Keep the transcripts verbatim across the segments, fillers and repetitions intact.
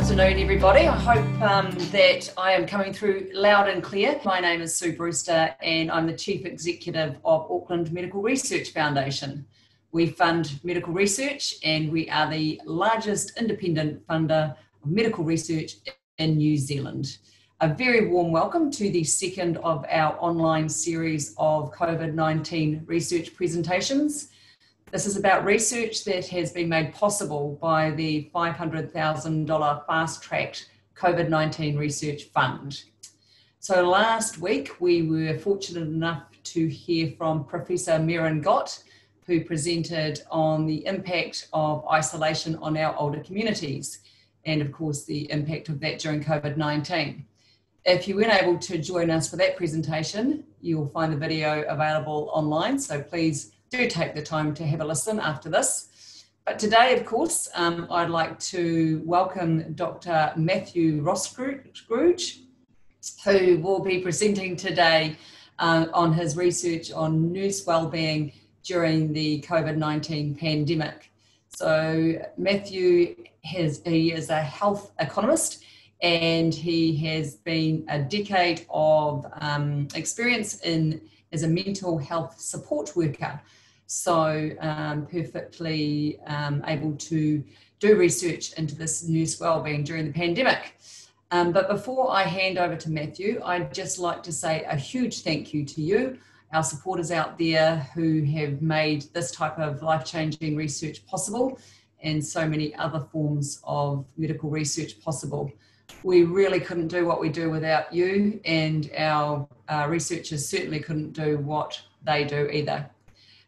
afternoon, everybody. I hope um, that I am coming through loud and clear. My name is Sue Brewster and I'm the Chief Executive of Auckland Medical Research Foundation. We fund medical research and we are the largest independent funder of medical research in New Zealand. A very warm welcome to the second of our online series of COVID nineteen research presentations. This is about research that has been made possible by the five hundred thousand dollars fast-tracked COVID nineteen Research Fund. So last week we were fortunate enough to hear from Professor Mehran Gott, who presented on the impact of isolation on our older communities and of course the impact of that during COVID nineteen. If you weren't able to join us for that presentation, you'll find the video available online, so please do take the time to have a listen after this. But today, of course, um, I'd like to welcome Doctor Matthew Roskruge, who will be presenting today uh, on his research on nurse wellbeing during the COVID nineteen pandemic. So Matthew has, he is a health economist, and he has been a decade of um, experience in as a mental health support worker. So um, perfectly um, able to do research into this nurse wellbeing during the pandemic. Um, but before I hand over to Matthew, I'd just like to say a huge thank you to you, our supporters out there who have made this type of life-changing research possible and so many other forms of medical research possible. We really couldn't do what we do without you, and our uh, researchers certainly couldn't do what they do either.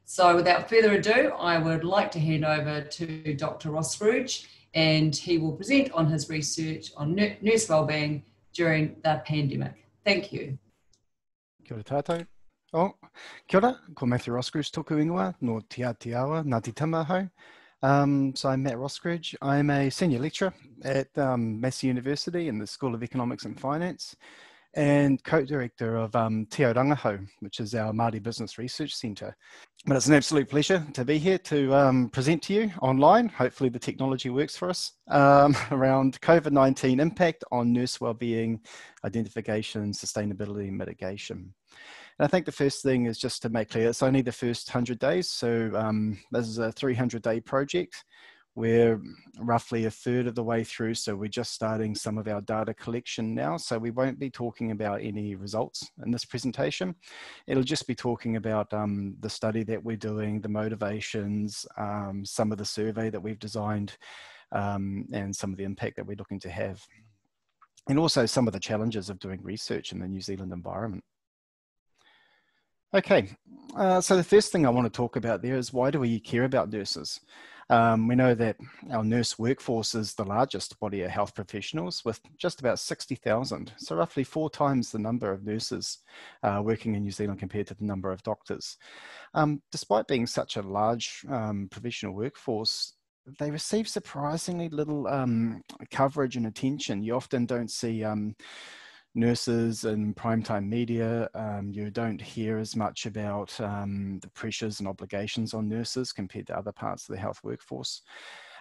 So without further ado, I would like to hand over to Doctor Roskruge, and he will present on his research on nurse wellbeing during the pandemic. Thank you. Kia ora tātou. Oh, kia ora. Ko Matthew Roskruge tōku ingoa, nō te Aotearoa, nā te Tamaho. Um, so I'm Matt Roskruge. I'm a senior lecturer at um, Massey University in the School of Economics and Finance, and co-director of um, Te Aurangahau, which is our Māori Business Research Centre. But it's an absolute pleasure to be here to um, present to you online. Hopefully the technology works for us um, around COVID nineteen impact on nurse wellbeing, identification, sustainability and mitigation. And I think the first thing is just to make clear, it's only the first one hundred days. So um, this is a three hundred day project. We're roughly a third of the way through, so we're just starting some of our data collection now. So we won't be talking about any results in this presentation. It'll just be talking about um, the study that we're doing, the motivations, um, some of the survey that we've designed, um, and some of the impact that we're looking to have. And also some of the challenges of doing research in the New Zealand environment. Okay, uh, so the first thing I want to talk about there is, why do we care about nurses? Um, we know that our nurse workforce is the largest body of health professionals, with just about sixty thousand, so roughly four times the number of nurses uh, working in New Zealand compared to the number of doctors. Um, despite being such a large um, professional workforce, they receive surprisingly little um, coverage and attention. You often don't see um, nurses in primetime media. Um, you don't hear as much about um, the pressures and obligations on nurses compared to other parts of the health workforce,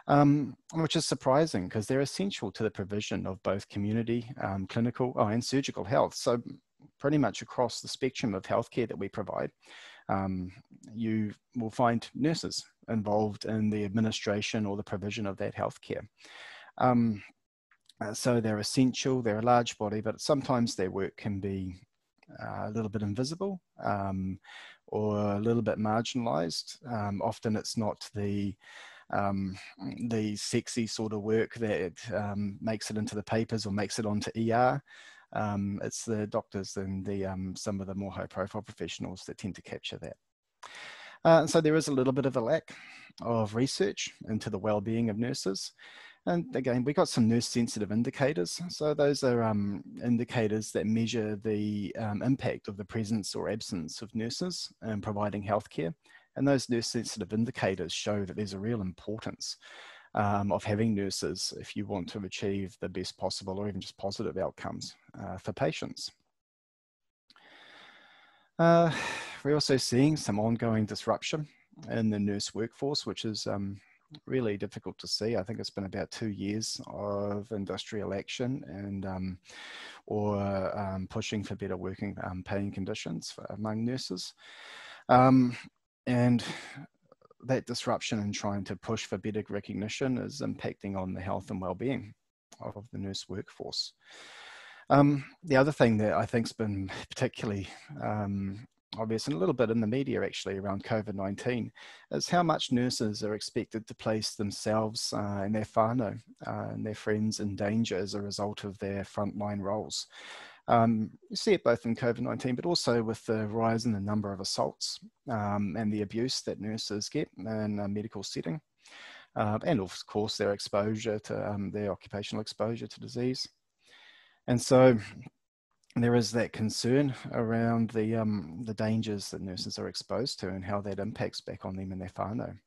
um, which is surprising because they're essential to the provision of both community, um, clinical oh, and surgical health. So pretty much across the spectrum of healthcare that we provide, um, you will find nurses involved in the administration or the provision of that healthcare. Um, Uh, so they're essential, they're a large body, but sometimes their work can be uh, a little bit invisible um, or a little bit marginalized. Um, often it's not the, um, the sexy sort of work that um, makes it into the papers or makes it onto E R. Um, it's the doctors and the, um, some of the more high profile professionals that tend to capture that. Uh, so there is a little bit of a lack of research into the well-being of nurses. And again, we got some nurse sensitive indicators. So those are um, indicators that measure the um, impact of the presence or absence of nurses in providing healthcare. And those nurse sensitive indicators show that there's a real importance um, of having nurses if you want to achieve the best possible or even just positive outcomes uh, for patients. Uh, we're also seeing some ongoing disruption in the nurse workforce, which is um, really difficult to see. I think it's been about two years of industrial action and um, or um, pushing for better working um, paying conditions for, among nurses. Um, and that disruption in trying to push for better recognition is impacting on the health and well-being of the nurse workforce. Um, the other thing that I think has been particularly um, obvious and a little bit in the media actually around COVID nineteen is how much nurses are expected to place themselves uh, and their whānau uh, and their friends in danger as a result of their frontline roles. Um, you see it both in COVID nineteen, but also with the rise in the number of assaults um, and the abuse that nurses get in a medical setting, uh, and of course their exposure to um, their occupational exposure to disease. And so there is that concern around the, um, the dangers that nurses are exposed to and how that impacts back on them and their whānau.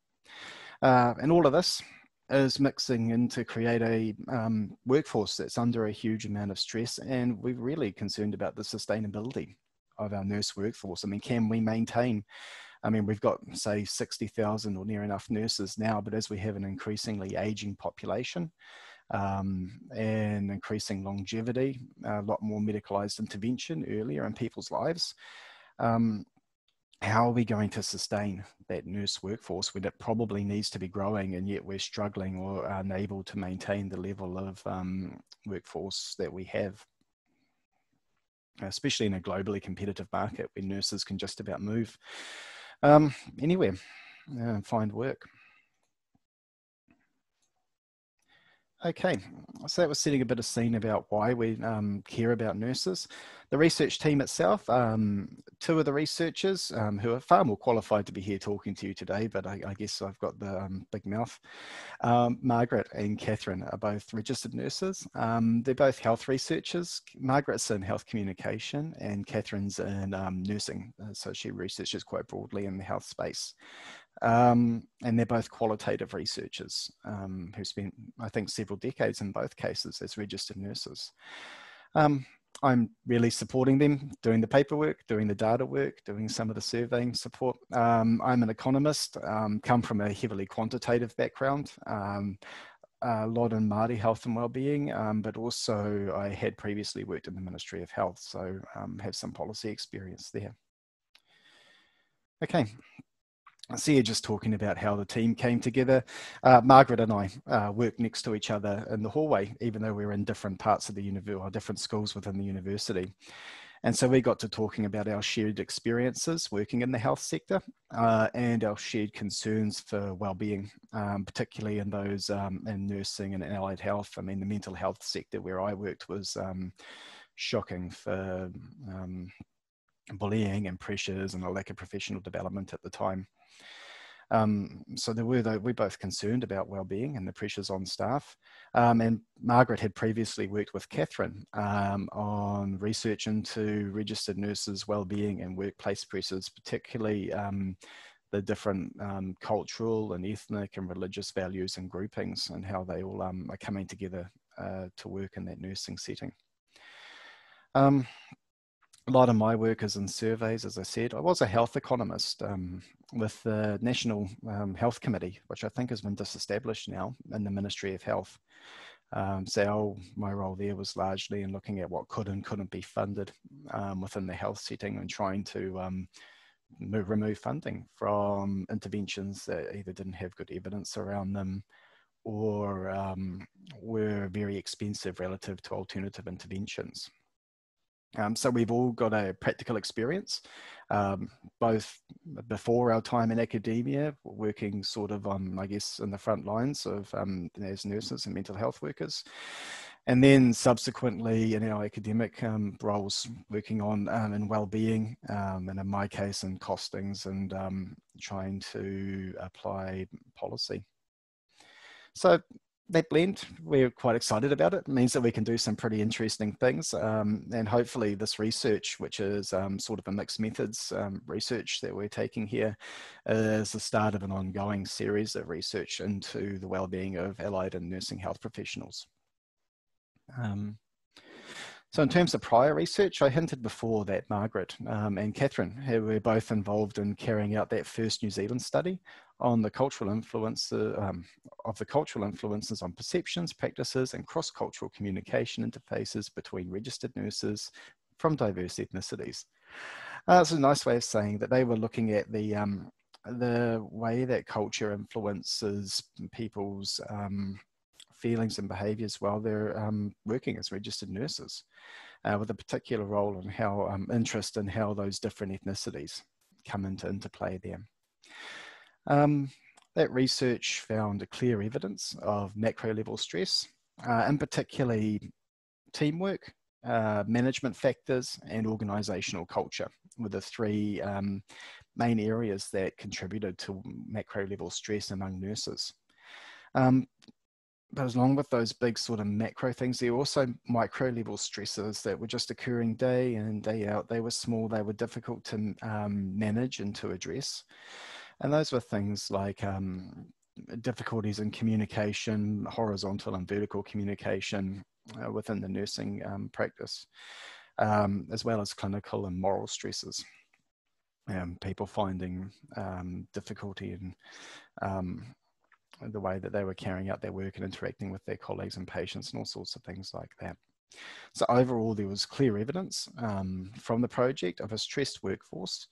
Uh, and all of this is mixing in to create a um, workforce that's under a huge amount of stress, and we're really concerned about the sustainability of our nurse workforce. I mean, can we maintain, I mean, we've got say sixty thousand or near enough nurses now, but as we have an increasingly aging population, Um, and increasing longevity, a lot more medicalized intervention earlier in people's lives. Um, how are we going to sustain that nurse workforce when it probably needs to be growing and yet we're struggling or unable to maintain the level of um, workforce that we have? Especially in a globally competitive market where nurses can just about move um, anywhere and find work. Okay, so that was setting a bit of scene about why we um, care about nurses. The research team itself, um, two of the researchers um, who are far more qualified to be here talking to you today, but I, I guess I've got the um, big mouth. Um, Margaret and Catherine are both registered nurses. Um, they're both health researchers. Margaret's in health communication and Catherine's in um, nursing. So she researches quite broadly in the health space. Um, and they're both qualitative researchers um, who spent, I think, several decades in both cases as registered nurses. Um, I'm really supporting them, doing the paperwork, doing the data work, doing some of the surveying support. Um, I'm an economist, um, come from a heavily quantitative background, um, a lot in Māori health and wellbeing, um, but also I had previously worked in the Ministry of Health, so um, have some policy experience there. Okay. I see you just talking about how the team came together. Uh, Margaret and I uh, worked next to each other in the hallway, even though we were in different parts of the university or different schools within the university. And so we got to talking about our shared experiences working in the health sector uh, and our shared concerns for wellbeing, um, particularly in those um, in nursing and allied health. I mean, the mental health sector where I worked was um, shocking for um, bullying and pressures and a lack of professional development at the time. Um, so there were, though, we both concerned about wellbeing and the pressures on staff. Um, and Margaret had previously worked with Catherine um, on research into registered nurses' wellbeing and workplace pressures, particularly um, the different um, cultural and ethnic and religious values and groupings and how they all um, are coming together uh, to work in that nursing setting. Um, A lot of my work is in surveys, as I said. I was a health economist um, with the National um, Health Committee, which I think has been disestablished now in the Ministry of Health. Um, so my role there was largely in looking at what could and couldn't be funded um, within the health setting and trying to um, move, remove funding from interventions that either didn't have good evidence around them or um, were very expensive relative to alternative interventions. Um, so we've all got a practical experience, um, both before our time in academia, working sort of on, I guess, in the front lines of um, as nurses and mental health workers, and then subsequently in our academic um, roles, working on um, in wellbeing, um, and in my case, in costings and um, trying to apply policy. So. That blend, we're quite excited about it. It means that we can do some pretty interesting things. Um, and hopefully this research, which is um, sort of a mixed methods um, research that we're taking here, is the start of an ongoing series of research into the wellbeing of allied and nursing health professionals. Um, So in terms of prior research, I hinted before that Margaret um, and Catherine were both involved in carrying out that first New Zealand study on the cultural influence uh, um, of the cultural influences on perceptions, practices, and cross-cultural communication interfaces between registered nurses from diverse ethnicities. Uh, it's a nice way of saying that they were looking at the um, the way that culture influences people's um, feelings and behaviours while they're um, working as registered nurses, uh, with a particular role in how um, interest in how those different ethnicities come into interplay there. Um, that research found a clear evidence of macro-level stress, uh, and particularly teamwork, uh, management factors, and organisational culture were the three um, main areas that contributed to macro-level stress among nurses. Um, But along with those big sort of macro things, there were also micro-level stresses that were just occurring day in and day out. They were small, they were difficult to um, manage and to address. And those were things like um, difficulties in communication, horizontal and vertical communication uh, within the nursing um, practice, um, as well as clinical and moral stresses. Um, people finding um, difficulty in um, the way that they were carrying out their work and interacting with their colleagues and patients and all sorts of things like that. So overall, there was clear evidence um, from the project of a stressed workforce,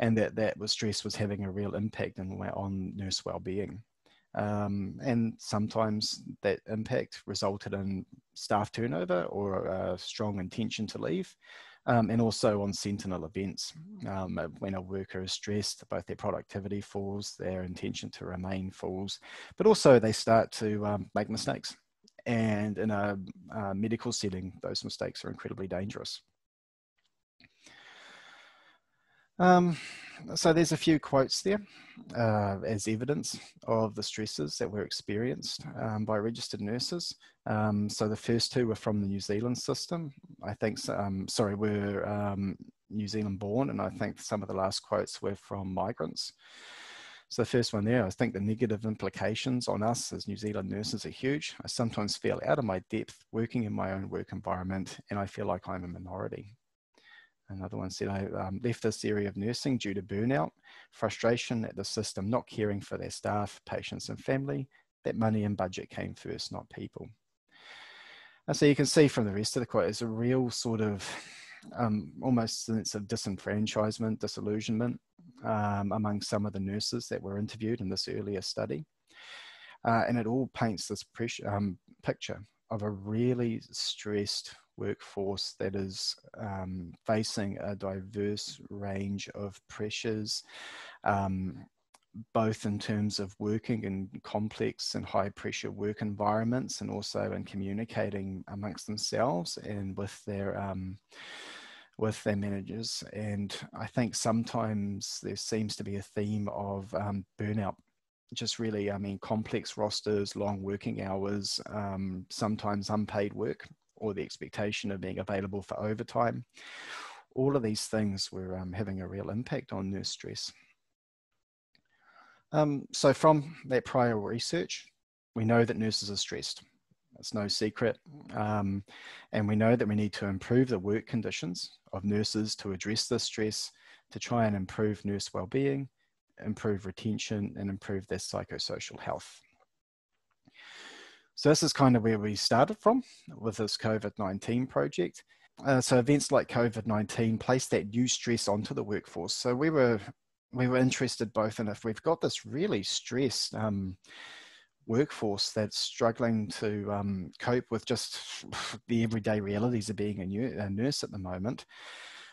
and that that was stress was having a real impact in, on nurse wellbeing. Um, and sometimes that impact resulted in staff turnover or a strong intention to leave, um, and also on sentinel events. Um, when a worker is stressed, both their productivity falls, their intention to remain falls, but also they start to um, make mistakes. And in a, a medical setting, those mistakes are incredibly dangerous. Um, so there's a few quotes there uh, as evidence of the stresses that were experienced um, by registered nurses. Um, so the first two were from the New Zealand system, I think, um, sorry, were um, New Zealand born, and I think some of the last quotes were from migrants. So the first one there, I think the negative implications on us as New Zealand nurses are huge. I sometimes feel out of my depth working in my own work environment, and I feel like I'm a minority. Another one said, I um, left this area of nursing due to burnout, frustration at the system not caring for their staff, patients and family, that money and budget came first, not people. And so you can see from the rest of the quote, it's a real sort of um, almost sense of disenfranchisement, disillusionment um, among some of the nurses that were interviewed in this earlier study. Uh, and it all paints this pressure, um, picture of a really stressed workforce that is um, facing a diverse range of pressures, um, both in terms of working in complex and high pressure work environments, and also in communicating amongst themselves and with their um, with their managers. And I think sometimes there seems to be a theme of um, burnout. Just really, I mean, complex rosters, long working hours, um, sometimes unpaid work, or the expectation of being available for overtime. All of these things were um, having a real impact on nurse stress. Um, so from that prior research, we know that nurses are stressed. It's no secret. Um, and we know that we need to improve the work conditions of nurses to address this stress, to try and improve nurse wellbeing, improve retention, and improve their psychosocial health. So this is kind of where we started from with this COVID nineteen project. Uh, so events like COVID nineteen placed that new stress onto the workforce. So we were we were interested both in if we've got this really stressed um, workforce that's struggling to um, cope with just the everyday realities of being a, new, a nurse at the moment.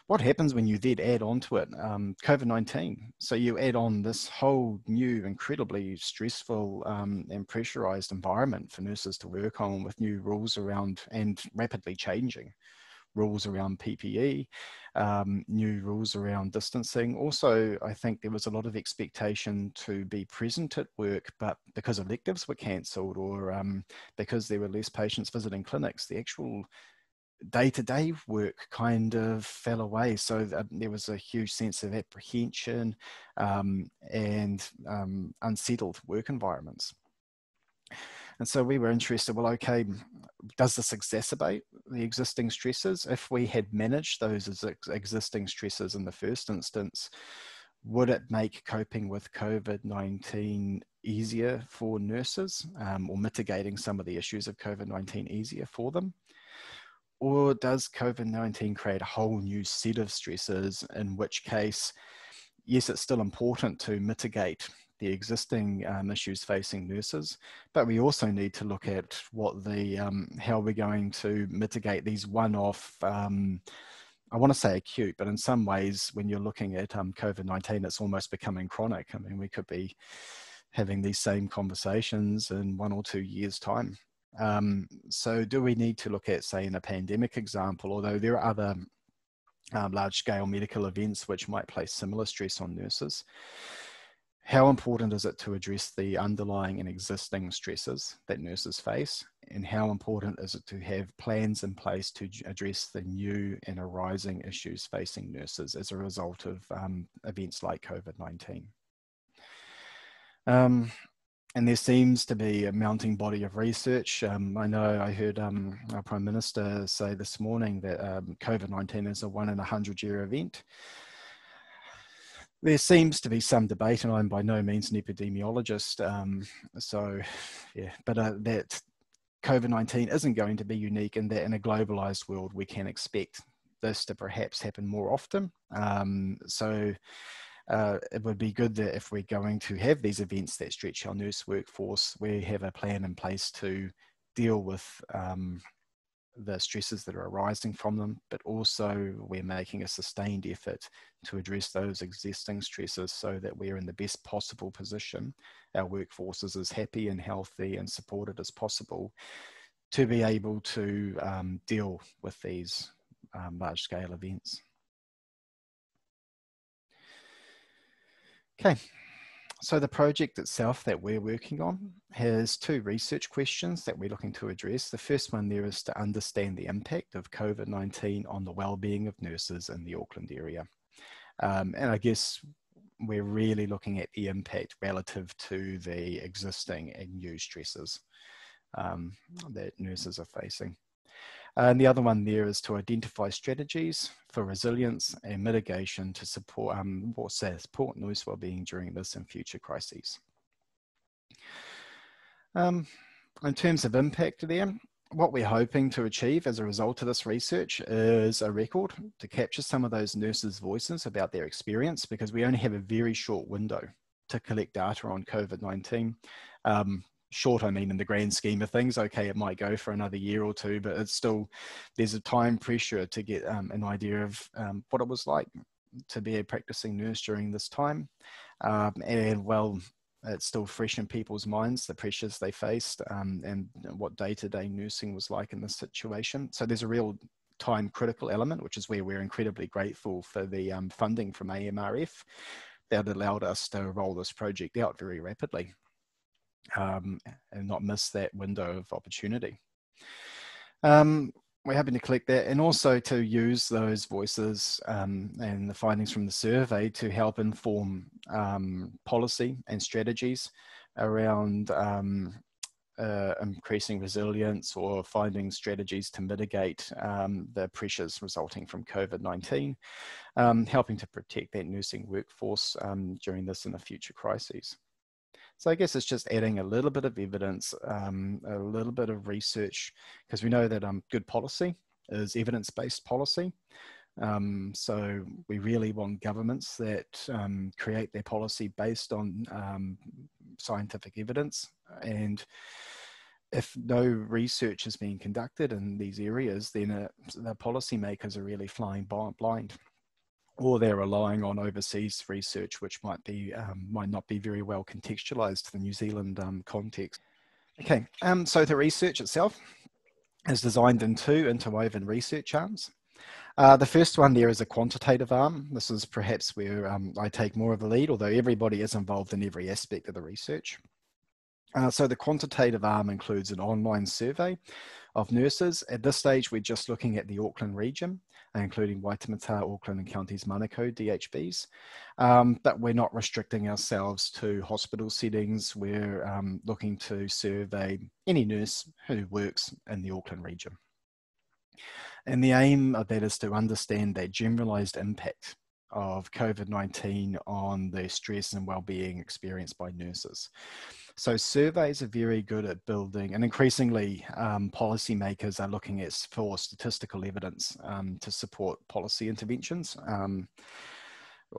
What happens when you then add on to it um, COVID nineteen? So you add on this whole new, incredibly stressful um, and pressurized environment for nurses to work on, with new rules around and rapidly changing rules around P P E, um, new rules around distancing. Also, I think there was a lot of expectation to be present at work, but because electives were cancelled, or um, because there were less patients visiting clinics, the actual day-to-day work kind of fell away. So th there was a huge sense of apprehension um, and um, unsettled work environments. And so we were interested, well, okay, does this exacerbate the existing stresses? If we had managed those as ex existing stresses in the first instance, would it make coping with COVID nineteen easier for nurses, um, or mitigating some of the issues of COVID nineteen easier for them? Or does COVID nineteen create a whole new set of stresses, in which case, yes, it's still important to mitigate the existing um, issues facing nurses, but we also need to look at what the, um, how we're going to mitigate these one-off, um, I want to say acute, but in some ways, when you're looking at um, COVID nineteen, it's almost becoming chronic. I mean, we could be having these same conversations in one or two years' time. Um, so do we need to look at, say, in a pandemic example, although there are other um, large-scale medical events which might place similar stress on nurses, how important is it to address the underlying and existing stresses that nurses face? And how important is it to have plans in place to address the new and arising issues facing nurses as a result of um, events like COVID nineteen? Um, and there seems to be a mounting body of research. Um, I know I heard um, our Prime Minister say this morning that um, COVID nineteen is a one in a hundred year event. There seems to be some debate, and I'm by no means an epidemiologist, um, so yeah, but uh, that COVID nineteen isn't going to be unique, and that in a globalized world, we can expect this to perhaps happen more often. Um, so uh, it would be good that if we're going to have these events that stretch our nurse workforce, we have a plan in place to deal with um, the stresses that are arising from them, but also we're making a sustained effort to address those existing stresses so that we're in the best possible position, our workforce is as happy and healthy and supported as possible to be able to um, deal with these um, large-scale events. Okay. So the project itself that we're working on has two research questions that we're looking to address. The first one there is to understand the impact of COVID nineteen on the well-being of nurses in the Auckland area. Um, and I guess we're really looking at the impact relative to the existing and new stresses um, that nurses are facing. And the other one there is to identify strategies for resilience and mitigation to support, um, or say, support nurse wellbeing during this and future crises. Um, in terms of impact there, what we're hoping to achieve as a result of this research is a record to capture some of those nurses' voices about their experience, because we only have a very short window to collect data on COVID nineteen. Um, Short, I mean, in the grand scheme of things. Okay, it might go for another year or two, but it's still, there's a time pressure to get um, an idea of um, what it was like to be a practicing nurse during this time. Um, and well, it's still fresh in people's minds, the pressures they faced um, and what day-to-day nursing was like in this situation. So there's a real time critical element, which is where we're incredibly grateful for the um, funding from A M R F that allowed us to roll this project out very rapidly. Um, and not miss that window of opportunity. Um, we're hoping to collect that and also to use those voices um, and the findings from the survey to help inform um, policy and strategies around um, uh, increasing resilience or finding strategies to mitigate um, the pressures resulting from COVID nineteen, um, helping to protect that nursing workforce um, during this and the future crises. So I guess it's just adding a little bit of evidence, um, a little bit of research, because we know that um, good policy is evidence-based policy. Um, so we really want governments that um, create their policy based on um, scientific evidence. And if no research is being conducted in these areas, then uh, the policymakers are really flying blind, or they're relying on overseas research, which might be um, might not be very well contextualized to the New Zealand um, context. Okay, um, so the research itself is designed in two interwoven research arms. Uh, the first one there is a quantitative arm. This is perhaps where um, I take more of the lead, although everybody is involved in every aspect of the research. Uh, so the quantitative arm includes an online survey of nurses. At this stage, we're just looking at the Auckland region. including Waitemata, Auckland and Counties Manukau D H Bs. Um, but we're not restricting ourselves to hospital settings. We're um, looking to survey any nurse who works in the Auckland region. And the aim of that is to understand that generalised impact of COVID nineteen on the stress and wellbeing experienced by nurses. So surveys are very good at building, and increasingly um, policymakers are looking at for statistical evidence um, to support policy interventions. Um,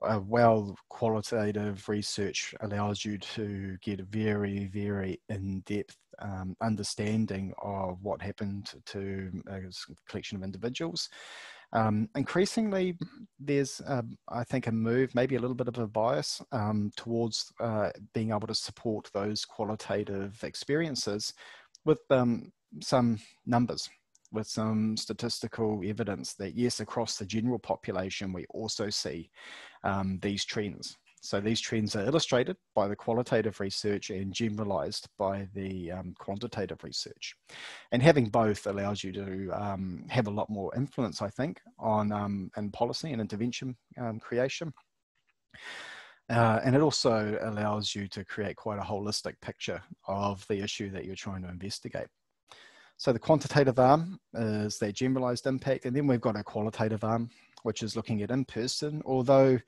a well qualitative research allows you to get a very, very in-depth um, understanding of what happened to a collection of individuals. Um, increasingly, there's, uh, I think, a move, maybe a little bit of a bias um, towards uh, being able to support those qualitative experiences with um, some numbers, with some statistical evidence that, yes, across the general population, we also see um, these trends. So these trends are illustrated by the qualitative research and generalized by the um, quantitative research. And having both allows you to um, have a lot more influence, I think, on um, in policy and intervention um, creation. Uh, and it also allows you to create quite a holistic picture of the issue that you're trying to investigate. So the quantitative arm is that generalized impact, and then we've got a qualitative arm, which is looking at in-person, although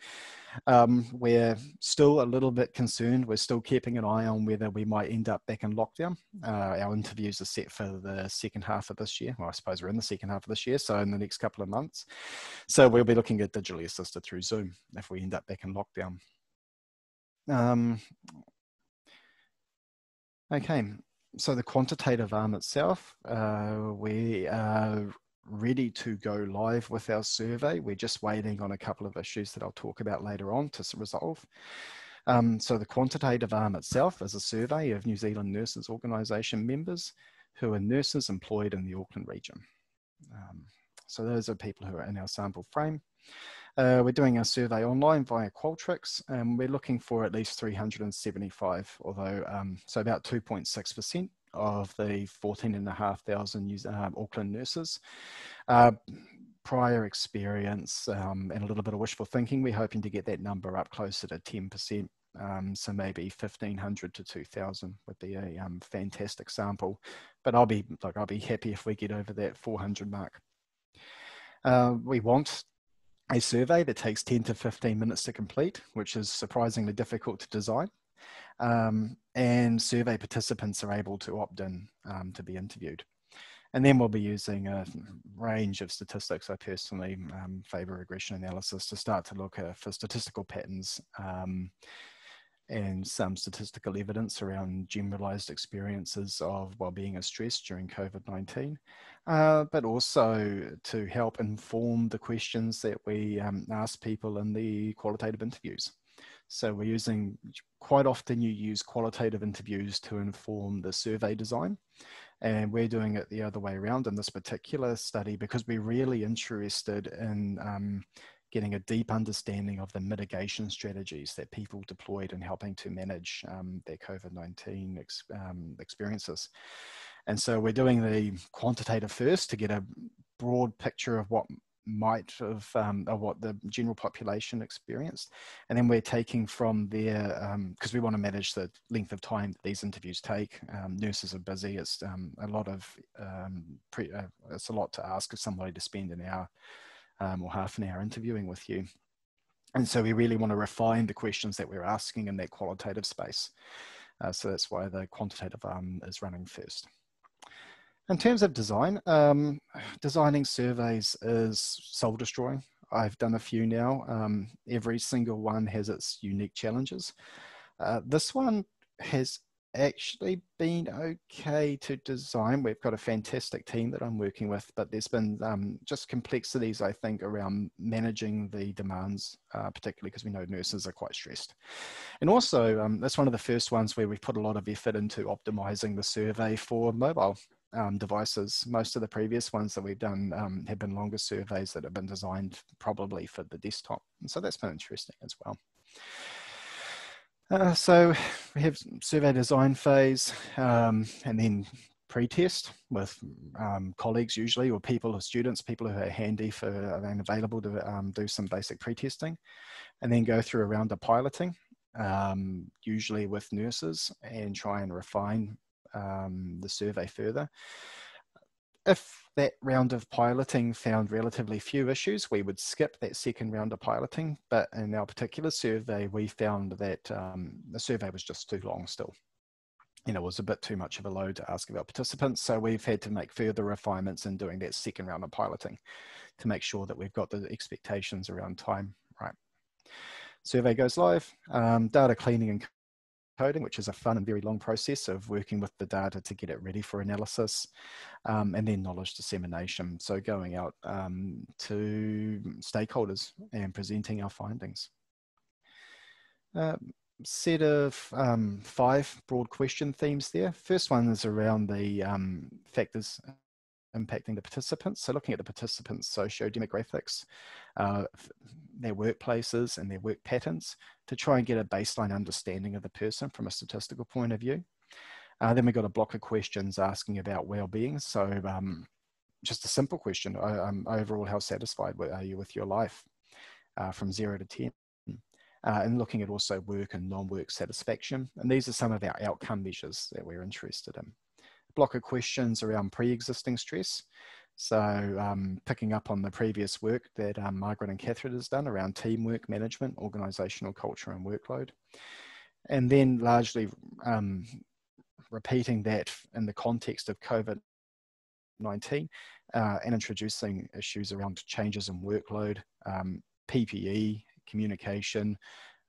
um, we're still a little bit concerned. We're still keeping an eye on whether we might end up back in lockdown. Uh, our interviews are set for the second half of this year. Well, I suppose we're in the second half of this year, so in the next couple of months. So we'll be looking at digitally assisted through Zoom if we end up back in lockdown. Um, okay, so the quantitative arm itself, uh, we are ready to go live with our survey. We're just waiting on a couple of issues that I'll talk about later on to resolve. Um, so the quantitative arm itself is a survey of New Zealand Nurses Organization members who are nurses employed in the Auckland region. Um, so those are people who are in our sample frame. Uh, we're doing our survey online via Qualtrics, and we're looking for at least three hundred seventy-five, although, um, so about two point six percent of the fourteen and a half thousand um, Auckland nurses. Uh, prior experience um, and a little bit of wishful thinking, we're hoping to get that number up closer to ten percent. Um, so maybe fifteen hundred to two thousand would be a um, fantastic sample. But I'll be, like, I'll be happy if we get over that four hundred mark. Uh, we want a survey that takes ten to fifteen minutes to complete, which is surprisingly difficult to design. Um, and survey participants are able to opt in um, to be interviewed. And then we'll be using a range of statistics. I personally um, favour regression analysis to start to look uh, for statistical patterns um, and some statistical evidence around generalised experiences of wellbeing and stress during COVID nineteen, uh, but also to help inform the questions that we um, ask people in the qualitative interviews. So we're using, quite often you use qualitative interviews to inform the survey design, and we're doing it the other way around in this particular study because we're really interested in um, getting a deep understanding of the mitigation strategies that people deployed in helping to manage um, their COVID nineteen ex um, experiences. And so we're doing the quantitative first to get a broad picture of what might have um, or what the general population experienced, and then we're taking from there because um, we want to manage the length of time that these interviews take. Um, nurses are busy; it's um, a lot of um, pre uh, it's a lot to ask of somebody to spend an hour um, or half an hour interviewing with you, and so we really want to refine the questions that we're asking in that qualitative space. Uh, so that's why the quantitative arm is running first. In terms of design, um, designing surveys is soul destroying. I've done a few now. Um, every single one has its unique challenges. Uh, this one has actually been okay to design. We've got a fantastic team that I'm working with, but there's been um, just complexities, I think, around managing the demands, uh, particularly because we know nurses are quite stressed. And also, um, that's one of the first ones where we put a lot of effort into optimizing the survey for mobile Um, devices. Most of the previous ones that we've done um, have been longer surveys that have been designed probably for the desktop. And so that's been interesting as well. Uh, so we have survey design phase um, and then pretest with um, colleagues usually, or people or students, people who are handy for and available to um, do some basic pretesting, and then go through a round of piloting, um, usually with nurses, and try and refine um, the survey further. If that round of piloting found relatively few issues, we would skip that second round of piloting, but in our particular survey, we found that um, the survey was just too long still. You know, it was a bit too much of a load to ask of our participants, so we've had to make further refinements in doing that second round of piloting to make sure that we've got the expectations around time right. Survey goes live, um, data cleaning and coding, which is a fun and very long process of working with the data to get it ready for analysis, um, and then knowledge dissemination. So going out um, to stakeholders and presenting our findings. Uh, set of um, five broad question themes there. First one is around the um, factors impacting the participants. So looking at the participants' socio-demographics, uh, their workplaces and their work patterns to try and get a baseline understanding of the person from a statistical point of view. Uh, then we got a block of questions asking about well-being. So um, just a simple question, um, overall, how satisfied are you with your life uh, from zero to ten? Uh, and looking at also work and non-work satisfaction. And these are some of our outcome measures that we're interested in. Block of questions around pre-existing stress. So um, picking up on the previous work that um, Margaret and Catherine has done around teamwork, management, organisational culture and workload. And then largely um, repeating that in the context of COVID nineteen uh, and introducing issues around changes in workload, um, P P E, communication,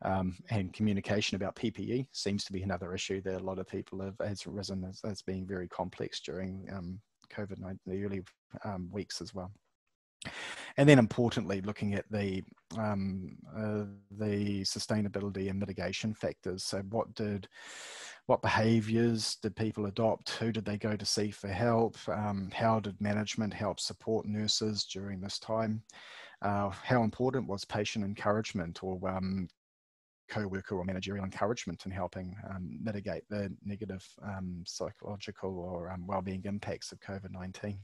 Um, and communication about P P E seems to be another issue that a lot of people have has risen as, as being very complex during um, COVID nineteen, the early um, weeks as well. And then importantly, looking at the, um, uh, the sustainability and mitigation factors. So what did, what behaviours did people adopt? Who did they go to see for help? Um, how did management help support nurses during this time? Uh, how important was patient encouragement or um, co-worker or managerial encouragement in helping um, mitigate the negative um, psychological or um, well-being impacts of COVID nineteen.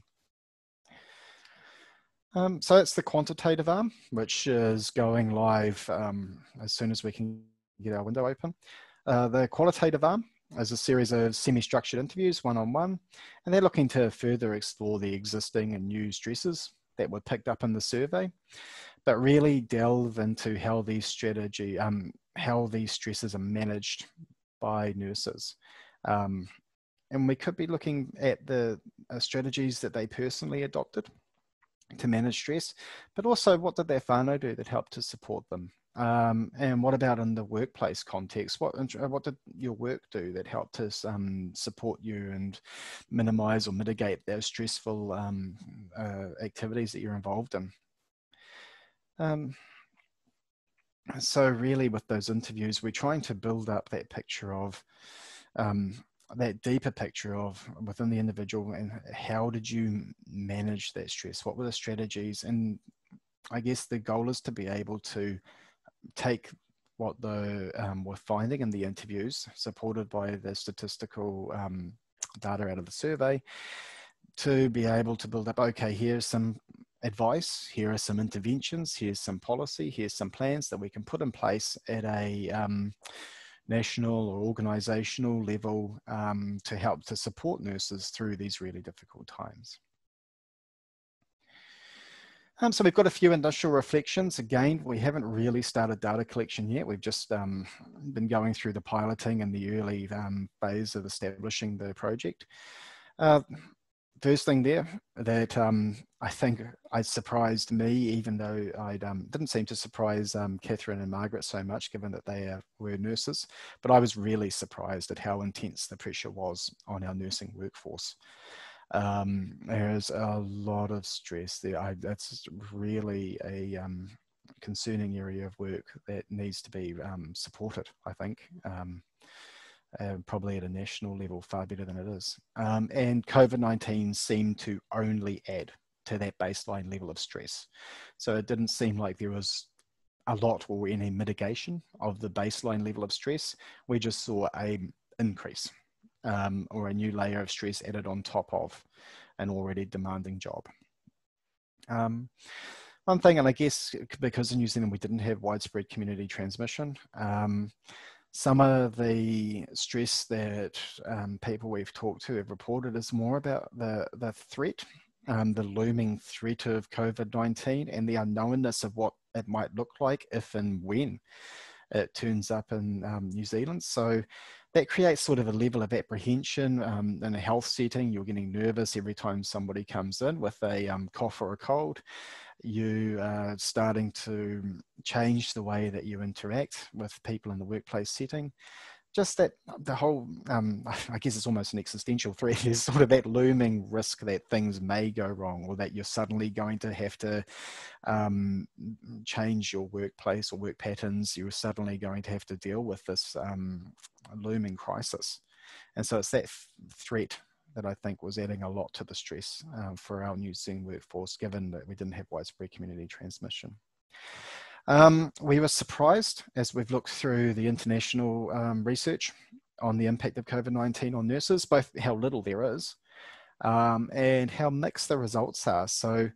Um, so it's the quantitative arm, which is going live um, as soon as we can get our window open. Uh, the qualitative arm is a series of semi-structured interviews, one-on-one, and they're looking to further explore the existing and new stresses that were picked up in the survey, but really delve into how these strategy, um, how these stresses are managed by nurses. Um, and we could be looking at the uh, strategies that they personally adopted to manage stress, but also what did their whānau do that helped to support them? Um, and what about in the workplace context? What, what did your work do that helped to um, support you and minimise or mitigate those stressful um, uh, activities that you're involved in? Um, so really with those interviews, we're trying to build up that picture of, um, that deeper picture of within the individual and how did you manage that stress? What were the strategies? And I guess the goal is to be able to take what the, um, we're finding in the interviews, supported by the statistical um, data out of the survey, to be able to build up, okay, here's some advice, here are some interventions, here's some policy, here's some plans that we can put in place at a um, national or organisational level um, to help to support nurses through these really difficult times. Um, so we've got a few initial reflections. Again, we haven't really started data collection yet. We've just um, been going through the piloting and the early um, phase of establishing the project. Uh, first thing there that um, I think I surprised me, even though I um, didn't seem to surprise um, Catherine and Margaret so much, given that they are, were nurses, but I was really surprised at how intense the pressure was on our nursing workforce. Um, there's a lot of stress there. I, that's really a um, concerning area of work that needs to be um, supported, I think, um, uh, probably at a national level far better than it is. Um, and COVID nineteen seemed to only add to that baseline level of stress. So it didn't seem like there was a lot or any mitigation of the baseline level of stress. We just saw an increase um, or a new layer of stress added on top of an already demanding job. Um, one thing, and I guess because in New Zealand we didn't have widespread community transmission, um, some of the stress that um, people we've talked to have reported is more about the, the threat, um, the looming threat of COVID nineteen and the unknownness of what it might look like if and when it turns up in um, New Zealand. So that creates sort of a level of apprehension. Um, in a health setting, you're getting nervous every time somebody comes in with a um, cough or a cold. You are starting to change the way that you interact with people in the workplace setting. Just that the whole, um, I guess it's almost an existential threat, is sort of that looming risk that things may go wrong, or that you're suddenly going to have to um, change your workplace or work patterns. You're suddenly going to have to deal with this um, looming crisis. And so it's that threat that I think was adding a lot to the stress um, for our New Zealand workforce, given that we didn't have widespread community transmission. Um, we were surprised as we've looked through the international um, research on the impact of COVID nineteen on nurses, both how little there is um, and how mixed the results are. So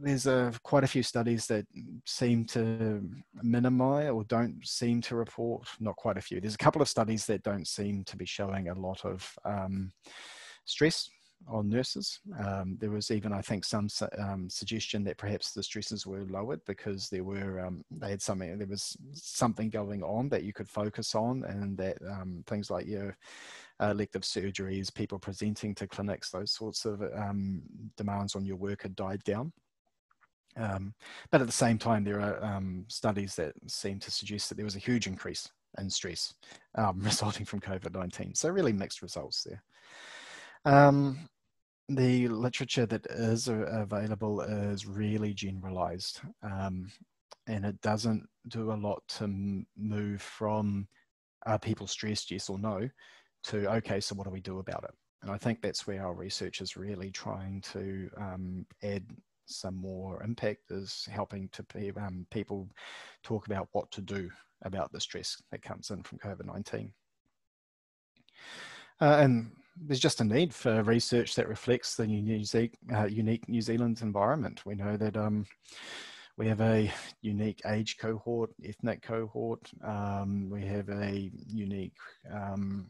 there's a, quite a few studies that seem to minimize or don't seem to report, not quite a few. There's a couple of studies that don't seem to be showing a lot of um, stress on nurses. Um, there was even, I think, some su um, suggestion that perhaps the stresses were lowered because there were, um, they had something, there was something going on that you could focus on, and that um, things like your uh, elective surgeries, people presenting to clinics, those sorts of um, demands on your work had died down. Um, but at the same time, there are um, studies that seem to suggest that there was a huge increase in stress um, resulting from COVID nineteen. So really mixed results there. Um, the literature that is available is really generalized, um, and it doesn't do a lot to m move from are people stressed, yes or no, to okay, so what do we do about it? And I think that's where our research is really trying to um, add some more impact, is helping to pe um, people talk about what to do about the stress that comes in from COVID nineteen. Uh, and there's just a need for research that reflects the New Ze- uh, unique New Zealand environment. We know that um, we have a unique age cohort, ethnic cohort. Um, we have a unique um,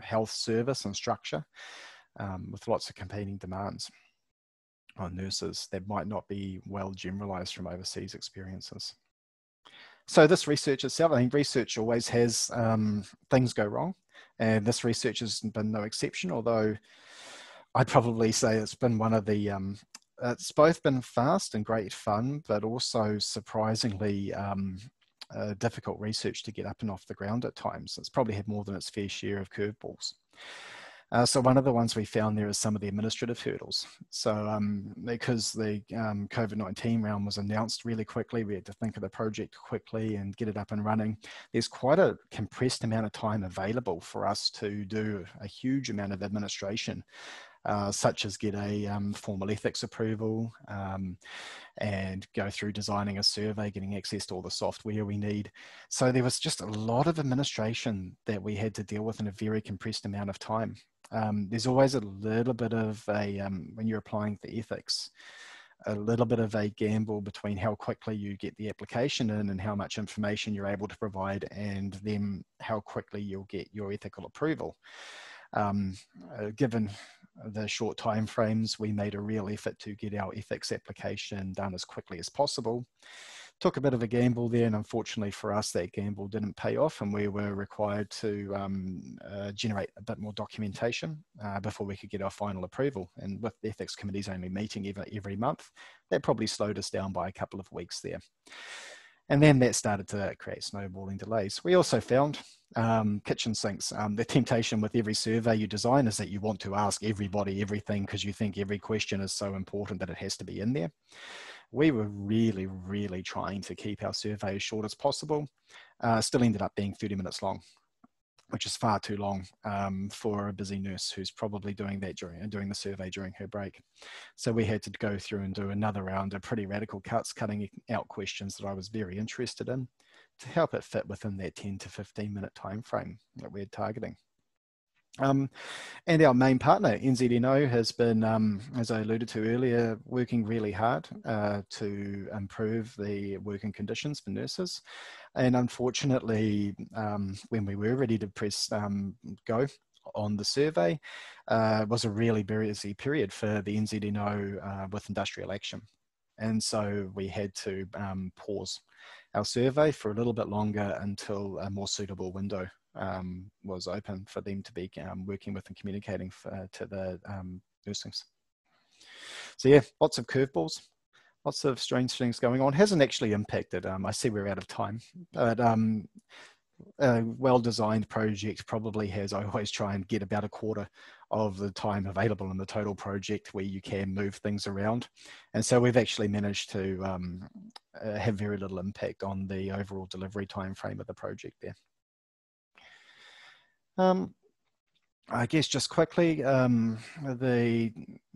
health service and structure um, with lots of competing demands on nurses that might not be well generalized from overseas experiences. So this research itself, I think research always has um, things go wrong. And this research has been no exception, although I'd probably say it's been one of the, um, it's both been fast and great fun, but also surprisingly um, uh, difficult research to get up and off the ground at times. It's probably had more than its fair share of curveballs. Uh, so one of the ones we found there is some of the administrative hurdles. So um, because the um, COVID nineteen round was announced really quickly, we had to think of the project quickly and get it up and running. There's quite a compressed amount of time available for us to do a huge amount of administration, uh, such as get a um, formal ethics approval um, and go through designing a survey, getting access to all the software we need. So there was just a lot of administration that we had to deal with in a very compressed amount of time. Um, there's always a little bit of a, um, when you're applying for ethics, a little bit of a gamble between how quickly you get the application in and how much information you're able to provide, and then how quickly you'll get your ethical approval. Um, uh, given the short time frames, we made a real effort to get our ethics application done as quickly as possible. Took a bit of a gamble there, and unfortunately for us, that gamble didn't pay off, and we were required to um, uh, generate a bit more documentation uh, before we could get our final approval. And with the ethics committees only meeting every, every month, that probably slowed us down by a couple of weeks there. And then that started to create snowballing delays. We also found um, kitchen sinks. Um, the temptation with every survey you design is that you want to ask everybody everything because you think every question is so important that it has to be in there. We were really, really trying to keep our survey as short as possible. Uh, still ended up being thirty minutes long, which is far too long um, for a busy nurse who's probably doing that during doing the survey during her break. So we had to go through and do another round of pretty radical cuts, cutting out questions that I was very interested in to help it fit within that ten to fifteen minute time frame that we're targeting. Um, and our main partner, N Z N O, has been, um, as I alluded to earlier, working really hard uh, to improve the working conditions for nurses. And unfortunately, um, when we were ready to press um, go on the survey, uh, was a really busy period for the N Z N O uh, with industrial action. And so we had to um, pause our survey for a little bit longer until a more suitable window Um, was open for them to be um, working with and communicating for, to the um, nursings. So yeah, lots of curveballs, lots of strange things going on. Hasn't actually impacted, um, I see we're out of time, but um, a well-designed project probably has, I always try and get about a quarter of the time available in the total project where you can move things around. And so we've actually managed to um, uh, have very little impact on the overall delivery time frame of the project there. Um, I guess just quickly, um, the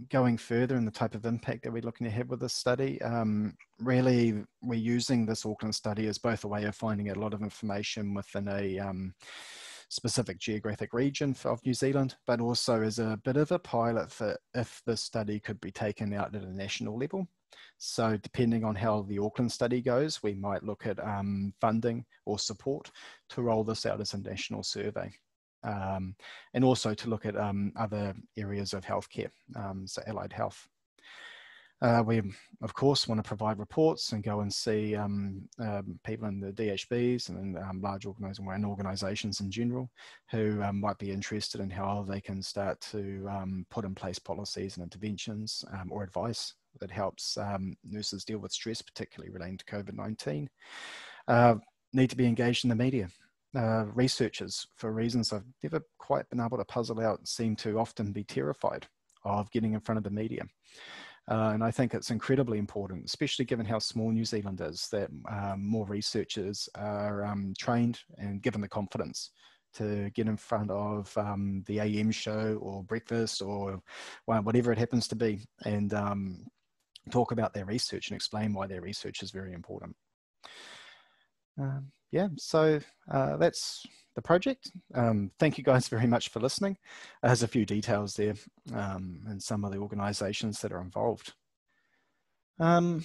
going further and the type of impact that we're looking to have with this study, um, really we're using this Auckland study as both a way of finding a lot of information within a um, specific geographic region of New Zealand, but also as a bit of a pilot for if the study could be taken out at a national level. So depending on how the Auckland study goes, we might look at um, funding or support to roll this out as a national survey. Um, and also to look at um, other areas of healthcare, um, so allied health. Uh, we, of course, want to provide reports and go and see um, um, people in the D H Bs and um, large organisations in general who um, might be interested in how they can start to um, put in place policies and interventions um, or advice that helps um, nurses deal with stress, particularly relating to COVID nineteen. Uh, need to be engaged in the media. Uh, researchers, for reasons I've never quite been able to puzzle out, seem to often be terrified of getting in front of the media. Uh, and I think it's incredibly important, especially given how small New Zealand is, that um, more researchers are um, trained and given the confidence to get in front of um, the A M show or breakfast or whatever it happens to be and um, talk about their research and explain why their research is very important. Um, yeah, so uh, that's the project. Um, thank you guys very much for listening. Uh, there's a few details there um, and some of the organisations that are involved. Um,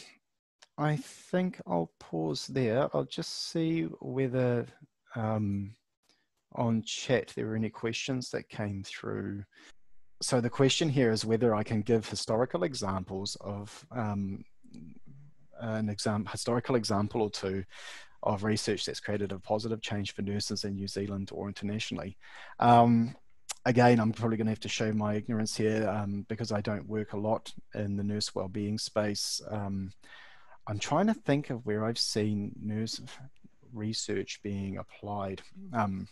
I think I'll pause there. I'll just see whether um, on chat there were any questions that came through. So the question here is whether I can give historical examples of um, an exam- historical example or two of research that's created a positive change for nurses in New Zealand or internationally. Um, again, I'm probably going to have to show my ignorance here um, because I don't work a lot in the nurse wellbeing space. Um, I'm trying to think of where I've seen nurse research being applied um,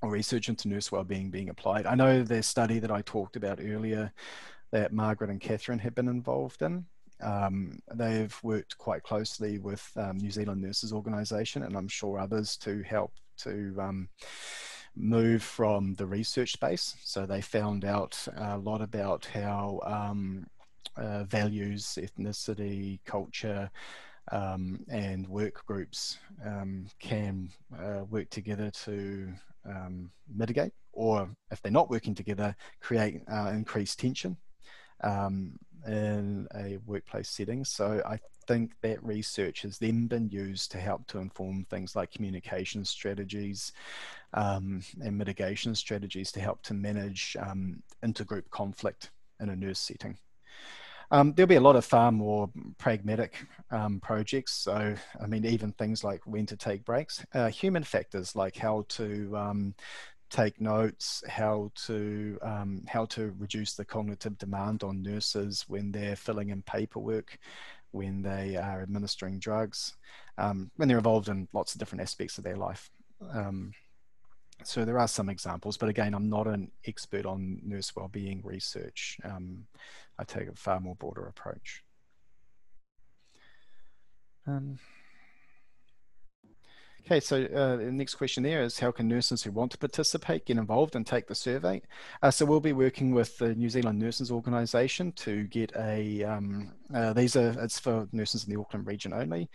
or research into nurse wellbeing being applied. I know the study that I talked about earlier that Margaret and Catherine have been involved in. Um, they've worked quite closely with um, New Zealand Nurses Organization and I'm sure others to help to um, move from the research space. So they found out a lot about how um, uh, values, ethnicity, culture um, and work groups um, can uh, work together to um, mitigate or if they're not working together, create uh, increased tension. Um, in a workplace setting. So I think that research has then been used to help to inform things like communication strategies um, and mitigation strategies to help to manage um, intergroup conflict in a nurse setting. Um, there'll be a lot of far more pragmatic um, projects. So, I mean, even things like when to take breaks, uh, human factors like how to um, take notes, how to um, how to reduce the cognitive demand on nurses when they're filling in paperwork, when they are administering drugs, um, when they're involved in lots of different aspects of their life. Um, so there are some examples, but again, I'm not an expert on nurse wellbeing research. Um, I take a far more broader approach. Um, Okay, so uh, the next question there is how can nurses who want to participate get involved and take the survey? Uh, so we'll be working with the New Zealand Nurses Organisation to get a, um, uh, these are, it's for nurses in the Auckland region only.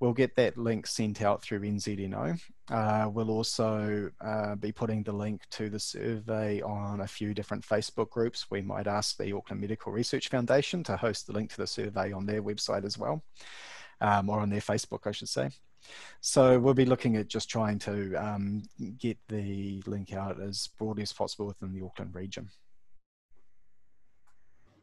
We'll get that link sent out through N Z N O. Uh, we'll also uh, be putting the link to the survey on a few different Facebook groups. We might ask the Auckland Medical Research Foundation to host the link to the survey on their website as well, um, or on their Facebook, I should say. So we'll be looking at just trying to um, get the link out as broadly as possible within the Auckland region.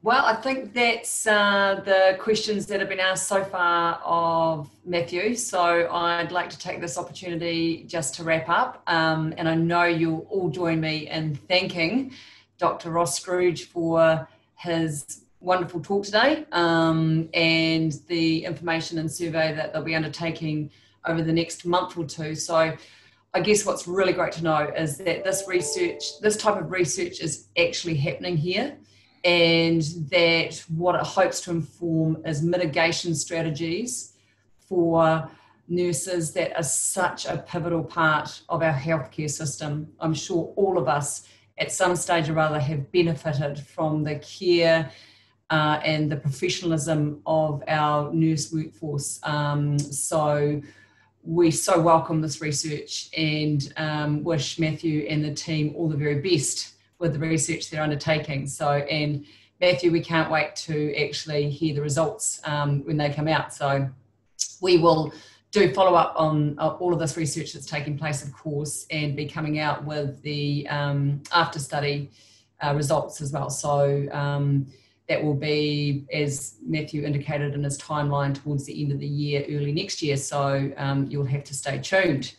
Well, I think that's uh, the questions that have been asked so far of Matthew. So I'd like to take this opportunity just to wrap up. Um, and I know you'll all join me in thanking Doctor Roskruge for his wonderful talk today um, and the information and survey that they'll be undertaking over the next month or two. So I guess what's really great to know is that this research, this type of research is actually happening here, and that what it hopes to inform is mitigation strategies for nurses that are such a pivotal part of our healthcare system. I'm sure all of us at some stage or other have benefited from the care uh, and the professionalism of our nurse workforce. Um, so we so welcome this research and um, wish Matthew and the team all the very best with the research they're undertaking. So, and Matthew, we can't wait to actually hear the results um, when they come out. So we will do follow up on uh, all of this research that's taking place, of course, and be coming out with the um, after study uh, results as well. So um, that will be, as Matthew indicated in his timeline, towards the end of the year, early next year. So um, you'll have to stay tuned.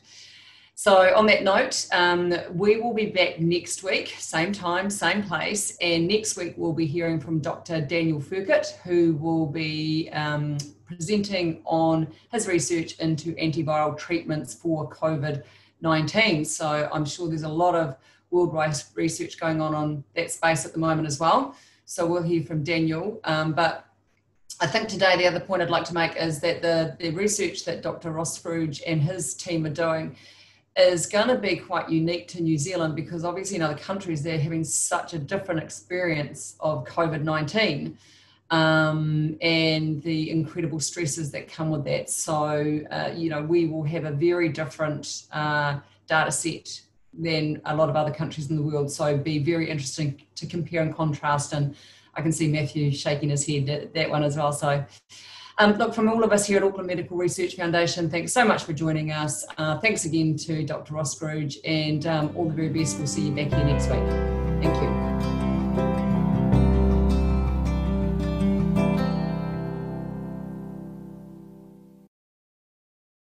So on that note, um, we will be back next week, same time, same place. And next week we'll be hearing from Doctor Daniel Furkett, who will be um, presenting on his research into antiviral treatments for COVID nineteen. So I'm sure there's a lot of worldwide research going on on that space at the moment as well. So we'll hear from Daniel. Um, but I think today the other point I'd like to make is that the, the research that Doctor Roskruge and his team are doing is going to be quite unique to New Zealand, because obviously in other countries they're having such a different experience of COVID nineteen um, and the incredible stresses that come with that. So, uh, you know, we will have a very different uh, data set than a lot of other countries in the world. So it'd be very interesting to compare and contrast. And I can see Matthew shaking his head at that one as well. So. Um, look, from all of us here at Auckland Medical Research Foundation, thanks so much for joining us. Uh, thanks again to Doctor Roskruge, and um, all the very best. We'll see you back here next week. Thank you.